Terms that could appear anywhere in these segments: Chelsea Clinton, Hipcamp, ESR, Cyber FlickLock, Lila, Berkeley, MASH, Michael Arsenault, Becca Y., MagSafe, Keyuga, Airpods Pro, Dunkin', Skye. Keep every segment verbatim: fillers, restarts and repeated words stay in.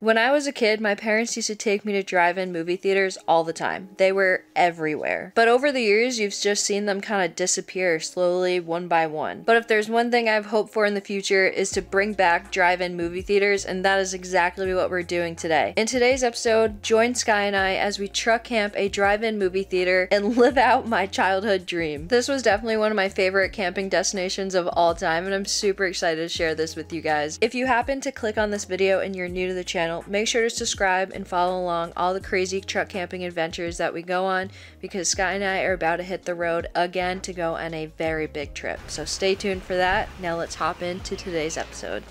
When I was a kid, my parents used to take me to drive-in movie theaters all the time. They were everywhere. But over the years, you've just seen them kind of disappear slowly, one by one. But if there's one thing I've hoped for in the future is to bring back drive-in movie theaters, and that is exactly what we're doing today. In today's episode, join Skye and I as we truck camp a drive-in movie theater and live out my childhood dream. This was definitely one of my favorite camping destinations of all time, and I'm super excited to share this with you guys. If you happen to click on this video and you're new to the channel, make sure to subscribe and follow along all the crazy truck camping adventures that we go on, because Skye and I are about to hit the road again to go on a very big trip. So stay tuned for that. Now let's hop into today's episode.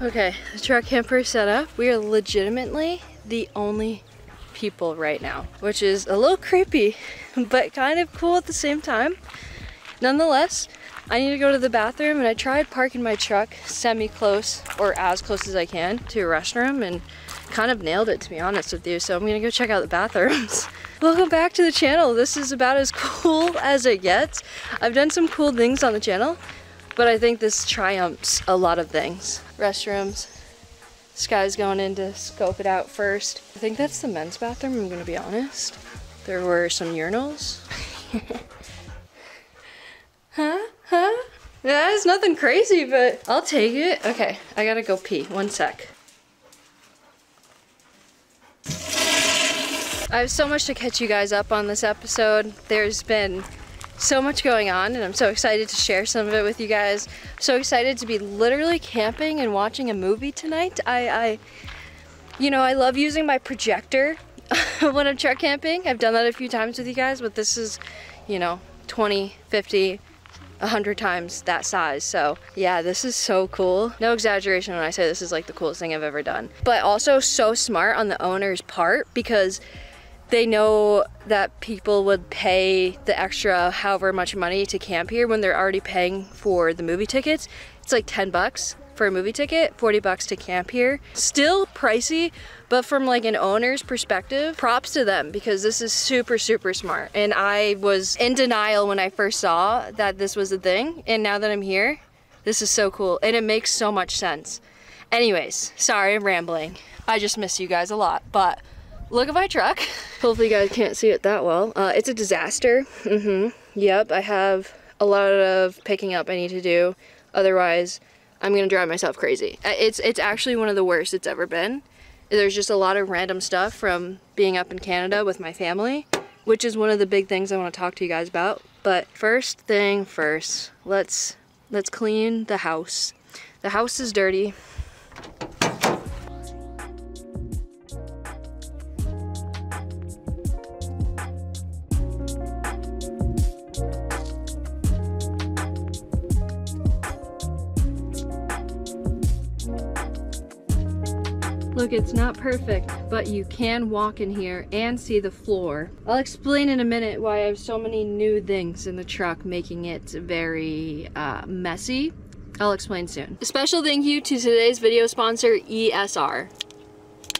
Okay, the truck camper set up. We are legitimately the only people right now, which is a little creepy, but kind of cool at the same time. Nonetheless, I need to go to the bathroom, and I tried parking my truck semi-close, or as close as I can, to a restroom, and kind of nailed it, to be honest with you, so I'm gonna go check out the bathrooms. Welcome back to the channel. This is about as cool as it gets. I've done some cool things on the channel, but I think this triumphs a lot of things. Restrooms. Skye's going in to scope it out first. I think that's the men's bathroom, I'm gonna be honest. There were some urinals. Huh? Huh? Yeah, it's nothing crazy, but I'll take it. Okay, I gotta go pee. One sec. I have so much to catch you guys up on this episode. There's been so much going on, and I'm so excited to share some of it with you guys. I'm so excited to be literally camping and watching a movie tonight. I, I you know, I love using my projector when I'm truck camping. I've done that a few times with you guys, but this is, you know, twenty, fifty, a hundred times that size. So yeah, this is so cool. No exaggeration when I say this is like the coolest thing I've ever done. But also so smart on the owner's part, because they know that people would pay the extra however much money to camp here when they're already paying for the movie tickets. It's like ten bucks for a movie ticket, forty bucks to camp here. Still pricey, but from like an owner's perspective, props to them, because this is super, super smart. And I was in denial when I first saw that this was a thing, and now that I'm here, this is so cool, and it makes so much sense. Anyways, sorry I'm rambling. I just miss you guys a lot, but look at my truck. Hopefully you guys can't see it that well. Uh, it's a disaster. Mm-hmm. Yep, I have a lot of picking up I need to do, otherwise I'm gonna drive myself crazy. It's it's actually one of the worst it's ever been. There's just a lot of random stuff from being up in Canada with my family, which is one of the big things I wanna talk to you guys about. But first thing first, let's, let's clean the house. The house is dirty. Look, it's not perfect, but you can walk in here and see the floor. I'll explain in a minute why I have so many new things in the truck, making it very uh, messy. I'll explain soon. A special thank you to today's video sponsor, E S R.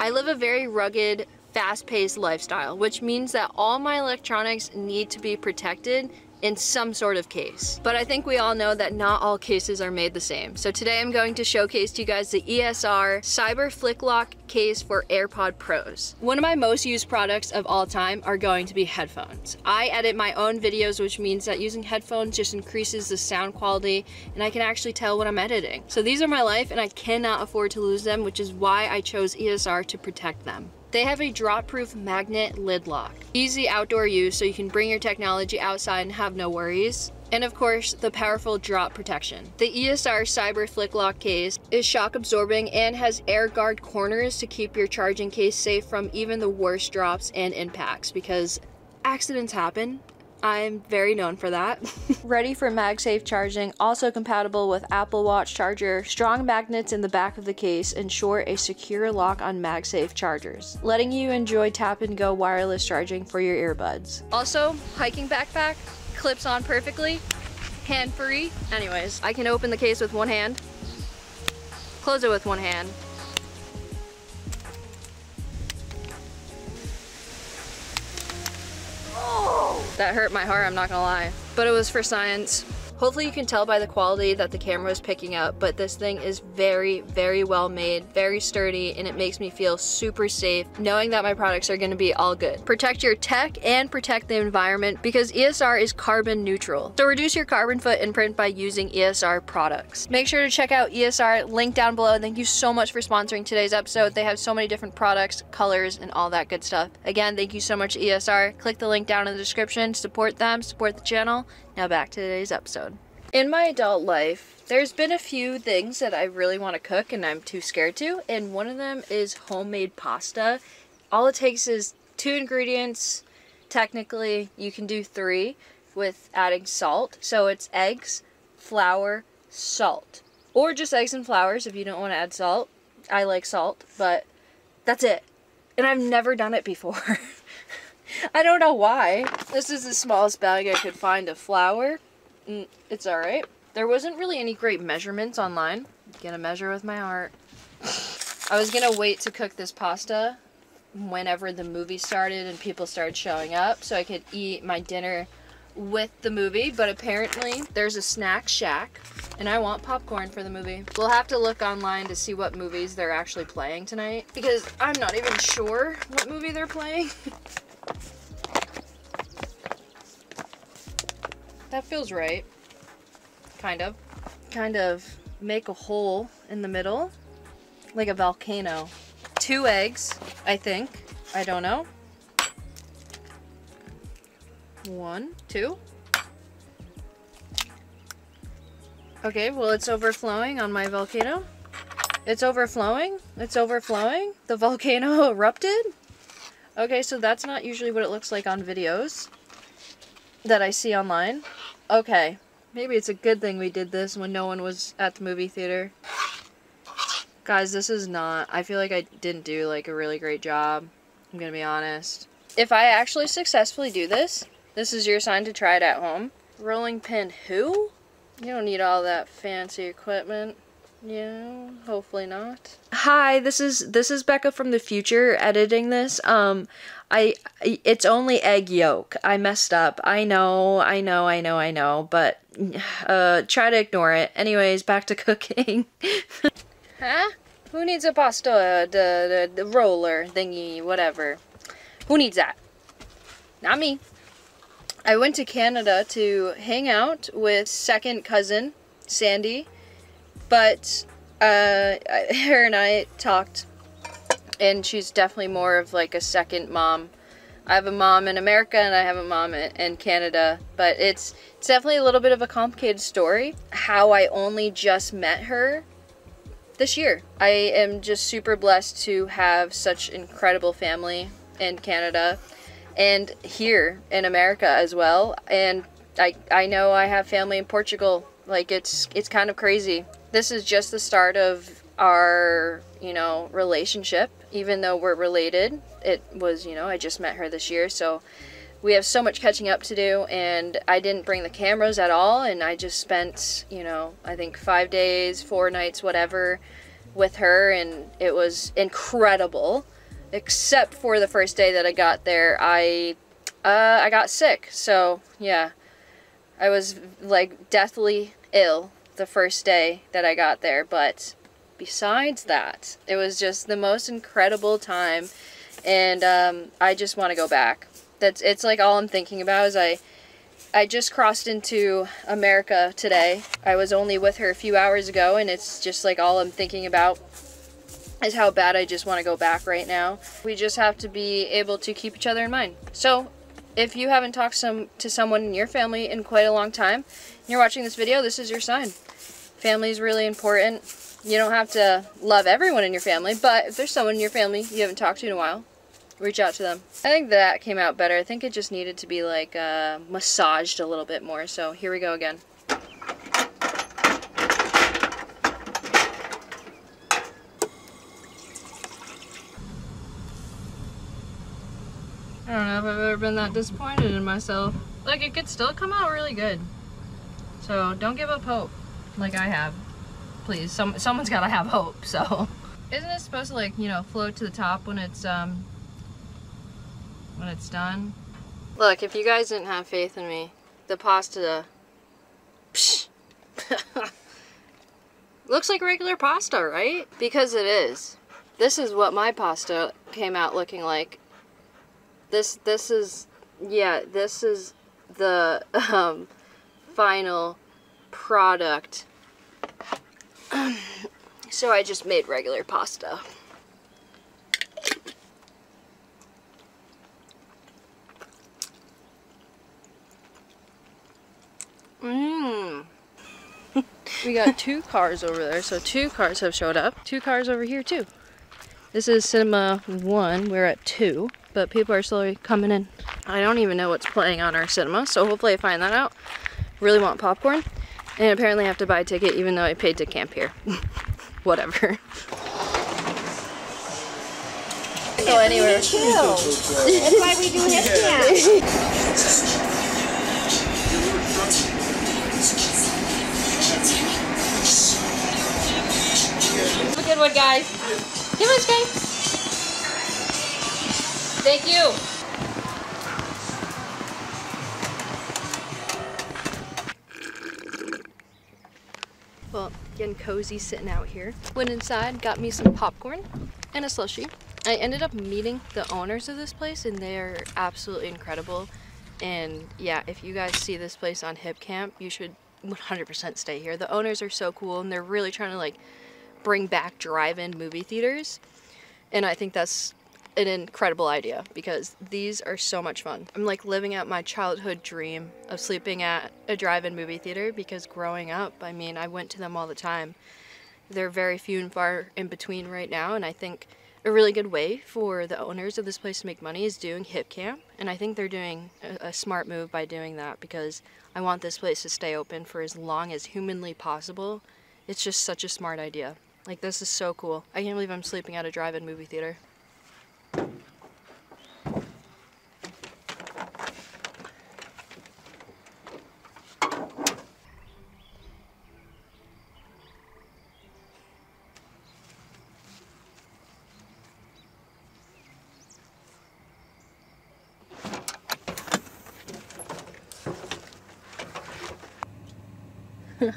I live a very rugged, fast-paced lifestyle, which means that all my electronics need to be protected in some sort of case. But I think we all know that not all cases are made the same. So today I'm going to showcase to you guys the E S R Cyber Flick Lock case for AirPod Pros. One of my most used products of all time are going to be headphones. I edit my own videos, which means that using headphones just increases the sound quality, and I can actually tell when I'm editing. So these are my life, and I cannot afford to lose them, which is why I chose E S R to protect them. They have a drop-proof magnet lid lock. Easy outdoor use, so you can bring your technology outside and have no worries. And of course, the powerful drop protection. The E S R Cyber Flick Lock case is shock absorbing and has air guard corners to keep your charging case safe from even the worst drops and impacts, because accidents happen. I'm very known for that. Ready for MagSafe charging, also compatible with Apple Watch charger, strong magnets in the back of the case ensure a secure lock on MagSafe chargers, letting you enjoy tap and go wireless charging for your earbuds. Also, hiking backpack, clips on perfectly, hand free. Anyways, I can open the case with one hand, close it with one hand. That hurt my heart, I'm not gonna lie. But it was for science. Hopefully you can tell by the quality that the camera is picking up, but this thing is very, very well made, very sturdy, and it makes me feel super safe knowing that my products are gonna be all good. Protect your tech and protect the environment because E S R is carbon neutral. So reduce your carbon footprint by using E S R products. Make sure to check out E S R, link down below. Thank you so much for sponsoring today's episode. They have so many different products, colors, and all that good stuff. Again, thank you so much, E S R. Click the link down in the description, support them, support the channel. Now back to today's episode. In my adult life, there's been a few things that I really want to cook and I'm too scared to, and one of them is homemade pasta. All it takes is two ingredients. Technically, you can do three with adding salt. So it's eggs, flour, salt. Or just eggs and flowers if you don't want to add salt. I like salt, but that's it. And I've never done it before. I don't know why. This is the smallest bag I could find of flour. It's alright. There wasn't really any great measurements online. I'm gonna measure with my heart. I was gonna wait to cook this pasta whenever the movie started and people started showing up so I could eat my dinner with the movie, but apparently there's a snack shack and I want popcorn for the movie. We'll have to look online to see what movies they're actually playing tonight because I'm not even sure what movie they're playing. That feels right. Kind of. Kind of make a hole in the middle like a volcano. Two eggs, I think. I don't know. One, two. Okay, well, it's overflowing on my volcano. It's overflowing. It's overflowing. The volcano erupted. Okay, so that's not usually what it looks like on videos that I see online. Okay, maybe it's a good thing we did this when no one was at the movie theater. Guys, this is not, I feel like I didn't do like a really great job. I'm gonna be honest. If I actually successfully do this, this is your sign to try it at home. Rolling pin who? You don't need all that fancy equipment. Yeah, hopefully not. Hi, this is this is Becca from the future editing this. Um, I it's only egg yolk. I messed up. I know, I know, I know, I know. But uh, try to ignore it. Anyways, back to cooking. Huh? Who needs a pasta uh, the, the the roller thingy whatever? Who needs that? Not me. I went to Canada to hang out with second cousin Sandy. But uh, her and I talked, and she's definitely more of like a second mom. I have a mom in America, and I have a mom in Canada, but it's, it's definitely a little bit of a complicated story, how I only just met her this year. I am just super blessed to have such incredible family in Canada, and here in America as well, and I, I know I have family in Portugal. Like, it's, it's kind of crazy. This is just the start of our, you know, relationship. Even though we're related, it was, you know, I just met her this year, so we have so much catching up to do, and I didn't bring the cameras at all, and I just spent, you know, I think five days, four nights, whatever, with her, and it was incredible. Except for the first day that I got there, I, uh, I got sick, so, yeah. I was, like, deathly ill the first day that I got there, but besides that, it was just the most incredible time, and um, I just want to go back. That's it's like all I'm thinking about is I I just crossed into America today. I was only with her a few hours ago, and it's just like all I'm thinking about is how bad I just want to go back right now. We just have to be able to keep each other in mind. So if you haven't talked some to someone in your family in quite a long time, and you're watching this video, this is your sign. Family is really important. You don't have to love everyone in your family, but if there's someone in your family you haven't talked to in a while, reach out to them. I think that came out better. I think it just needed to be like uh, massaged a little bit more. So here we go again. I don't know if I've ever been that disappointed in myself. Like, it could still come out really good. So don't give up hope like I have. Please, some, someone's gotta have hope, so. Isn't it supposed to, like, you know, float to the top when it's, um, when it's done? Look, if you guys didn't have faith in me, the pasta, psh, Looks like regular pasta, right? Because it is. This is what my pasta came out looking like. This, this is, yeah, this is the um, final product. So I just made regular pasta. Mmm. We got two cars over there, so two cars have showed up. Two cars over here too. This is cinema one, we're at two, but people are slowly coming in. I don't even know what's playing on our cinema, so hopefully I find that out. Really want popcorn, and apparently I have to buy a ticket even though I paid to camp here. Whatever. Go anywhere. Chill. That's why we do Hipcamp. Good one, guys. Give us, guys. Thank you. Well, getting cozy sitting out here. Went inside, got me some popcorn and a slushie. I ended up meeting the owners of this place, and they are absolutely incredible. And yeah, if you guys see this place on Hipcamp, you should one hundred percent stay here. The owners are so cool, and they're really trying to like bring back drive-in movie theaters, and I think that's an incredible idea because these are so much fun. I'm like living out my childhood dream of sleeping at a drive-in movie theater, because growing up, I mean, I went to them all the time. They're very few and far in between right now, and I think a really good way for the owners of this place to make money is doing Hipcamp, and I think they're doing a, a smart move by doing that, because I want this place to stay open for as long as humanly possible. It's just such a smart idea. Like, this is so cool. I can't believe I'm sleeping at a drive-in movie theater. I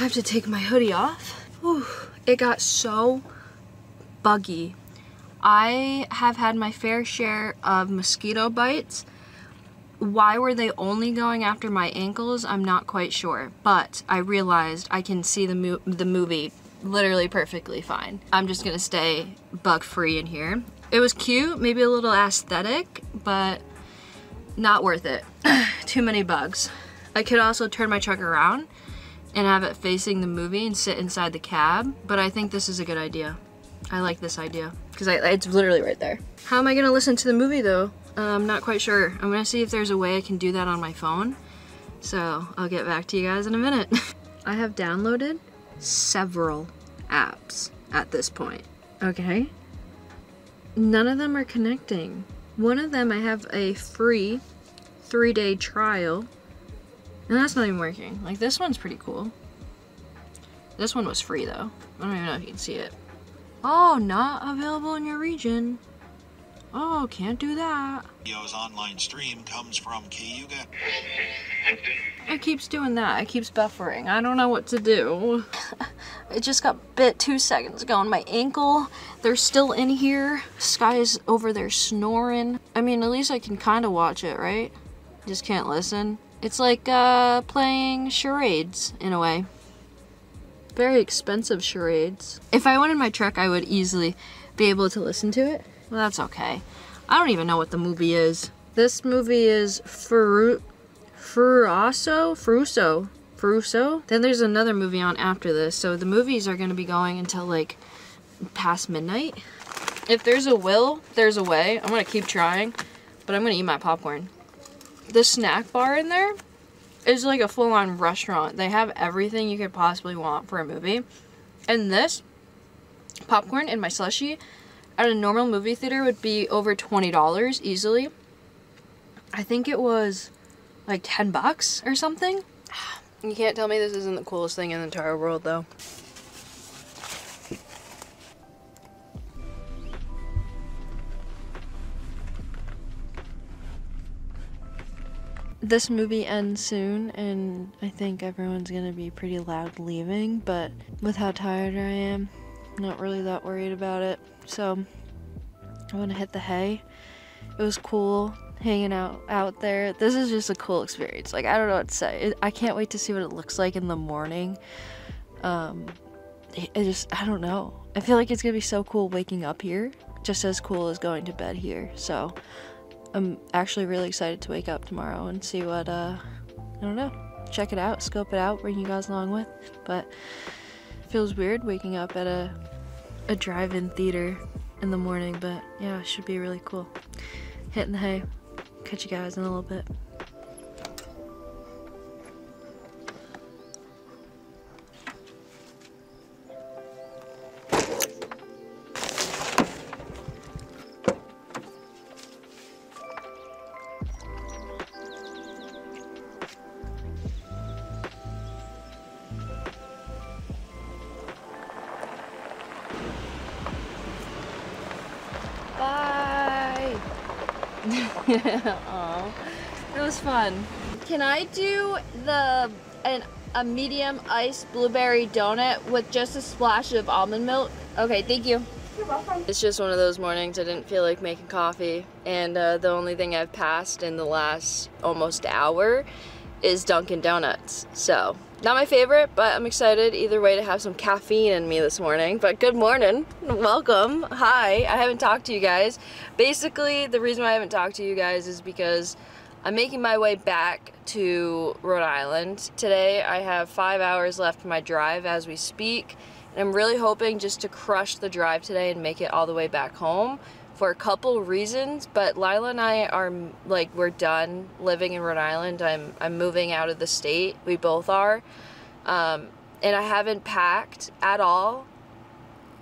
have to take my hoodie off. Whew. It got so buggy. I have had my fair share of mosquito bites. Why were they only going after my ankles? I'm not quite sure, but I realized I can see the, mo the movie literally perfectly fine. I'm just gonna stay bug-free in here. It was cute, maybe a little aesthetic, but not worth it. Too many bugs. I could also turn my truck around and have it facing the movie and sit inside the cab, but I think this is a good idea. I like this idea, because it's literally right there. How am I gonna listen to the movie though? Uh, I'm not quite sure. I'm gonna see if there's a way I can do that on my phone. So I'll get back to you guys in a minute. I have downloaded several apps at this point, okay? None of them are connecting. One of them I have a free three-day trial, and that's not even working. Like, this one's pretty cool. This one was free though. I don't even know if you can see it. Oh, not available in your region. Oh, can't do that. Video's online stream comes from Keyuga. It keeps doing that. It keeps buffering. I don't know what to do. It just got bit two seconds ago on my ankle. They're still in here. Skye's over there snoring. I mean, at least I can kind of watch it, right? Just can't listen. It's like uh, playing charades, in a way. Very expensive charades. If I went in my truck, I would easily be able to listen to it. Well, that's okay. I don't even know what the movie is. This movie is Furu... Fruoso? Fruoso. Fruoso? Then there's another movie on after this, so the movies are gonna be going until, like, past midnight. If there's a will, there's a way. I'm gonna keep trying, but I'm gonna eat my popcorn. The snack bar in there is like a full-on restaurant. They have everything you could possibly want for a movie. And this popcorn and my slushie at a normal movie theater would be over twenty dollars easily. I think it was like ten bucks or something. You can't tell me this isn't the coolest thing in the entire world though. this movie ends soon, and I think everyone's gonna be pretty loud leaving, but with how tired I am, I'm not really that worried about it. So I want to hit the hay. It was cool hanging out out there. This is just a cool experience. Like, I don't know what to say. It, I can't wait to see what it looks like in the morning. Um, it, it just, I don't know. I feel like it's gonna be so cool waking up here, just as cool as going to bed here. So I'm actually really excited to wake up tomorrow and see what, uh, I don't know, check it out, scope it out, bring you guys along with. But it feels weird waking up at a, a drive-in theater in the morning, but yeah, it should be really cool. Hitting the hay. Catch you guys in a little bit. Aww. It was fun. Can I do the an, a medium iced blueberry donut with just a splash of almond milk? Okay, thank you. You're welcome. It's just one of those mornings I didn't feel like making coffee, and uh, the only thing I've passed in the last almost hour is Dunkin' Donuts. So, not my favorite, but I'm excited either way to have some caffeine in me this morning. But good morning, welcome, hi. I haven't talked to you guys. Basically, the reason why I haven't talked to you guys is because I'm making my way back to Rhode Island. Today, I have five hours left of my drive as we speak. And I'm really hoping just to crush the drive today and make it all the way back home, for a couple reasons. But Lila and I are, like, we're done living in Rhode Island. I'm, I'm moving out of the state. We both are. Um, and I haven't packed at all.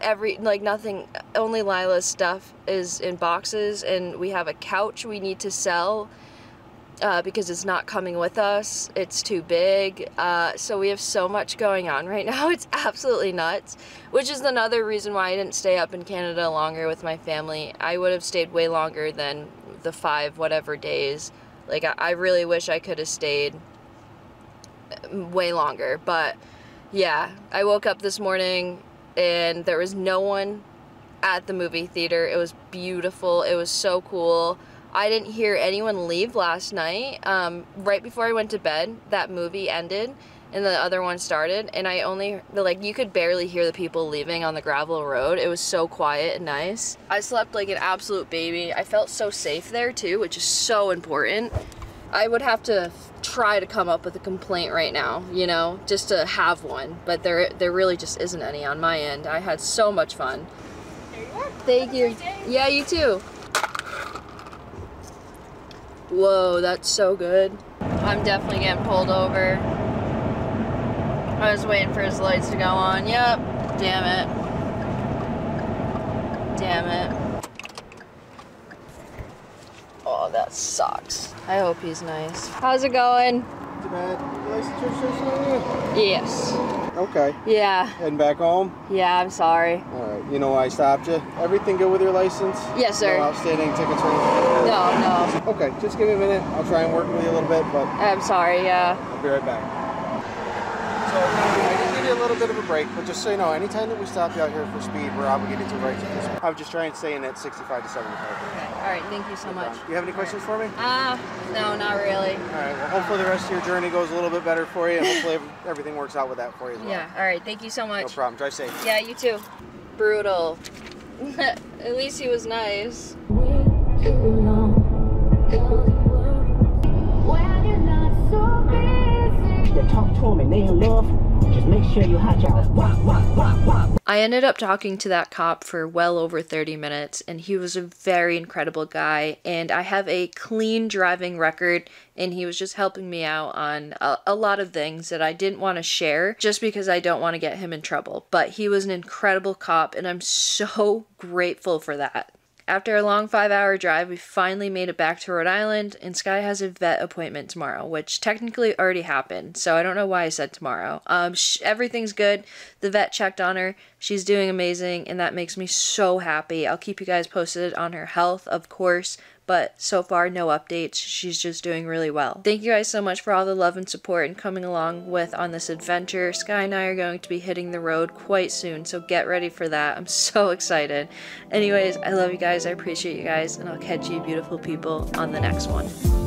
Every, like, nothing, only Lila's stuff is in boxes, and we have a couch we need to sell uh, because it's not coming with us. It's too big. Uh, so we have so much going on right now. It's absolutely nuts, which is another reason why I didn't stay up in Canada longer with my family. I would have stayed way longer than the five whatever days. Like, I, I really wish I could have stayed way longer, but yeah, I woke up this morning and there was no one at the movie theater. It was beautiful. It was so cool. I didn't hear anyone leave last night. Um, right before I went to bed, that movie ended and the other one started, and I only, like, you could barely hear the people leaving on the gravel road. It was so quiet and nice. I slept like an absolute baby. I felt so safe there too, which is so important. I would have to try to come up with a complaint right now, you know, just to have one, but there there really just isn't any on my end. I had so much fun. There you are. Thank you. Have a great day. Yeah, you too. Whoa, that's so good. I'm definitely getting pulled over. I was waiting for his lights to go on. Yep. Damn it. Damn it. Oh, that sucks. I hope he's nice. How's it going? Not bad. Yes. Okay. Yeah. Heading back home? Yeah, I'm sorry. All right. You know why I stopped you? Everything good with your license? Yes, sir. No outstanding tickets or anything? No, no. Okay, just give me a minute. I'll try and work with you a little bit, but... I'm sorry, yeah. I'll be right back. So, I just need a little bit of a break, but just so you know, anytime that we stop you out here for speed, we're obligated to write you this. I would just try and stay in that sixty-five to seventy-five. Okay, all right, thank you so no much. Do you have any questions right. for me? Uh, no, not really. All right, well, hopefully the rest of your journey goes a little bit better for you, and hopefully everything works out with that for you as well. Yeah, all right, thank you so much. No problem, drive safe. Yeah, you too. Brutal. At least he was nice. I ended up talking to that cop for well over thirty minutes, and he was a very incredible guy, and I have a clean driving record, and he was just helping me out on a, a lot of things that I didn't want to share just because I don't want to get him in trouble. But he was an incredible cop, and I'm so grateful for that. After a long five-hour drive, we finally made it back to Rhode Island, and Skye has a vet appointment tomorrow, which technically already happened, so I don't know why I said tomorrow. Um, sh everything's good. The vet checked on her. She's doing amazing, and that makes me so happy. I'll keep you guys posted on her health, of course, but so far no updates. She's just doing really well. Thank you guys so much for all the love and support and coming along with on this adventure. Skye and I are going to be hitting the road quite soon, so get ready for that. I'm so excited. Anyways, I love you guys, I appreciate you guys, and I'll catch you beautiful people on the next one.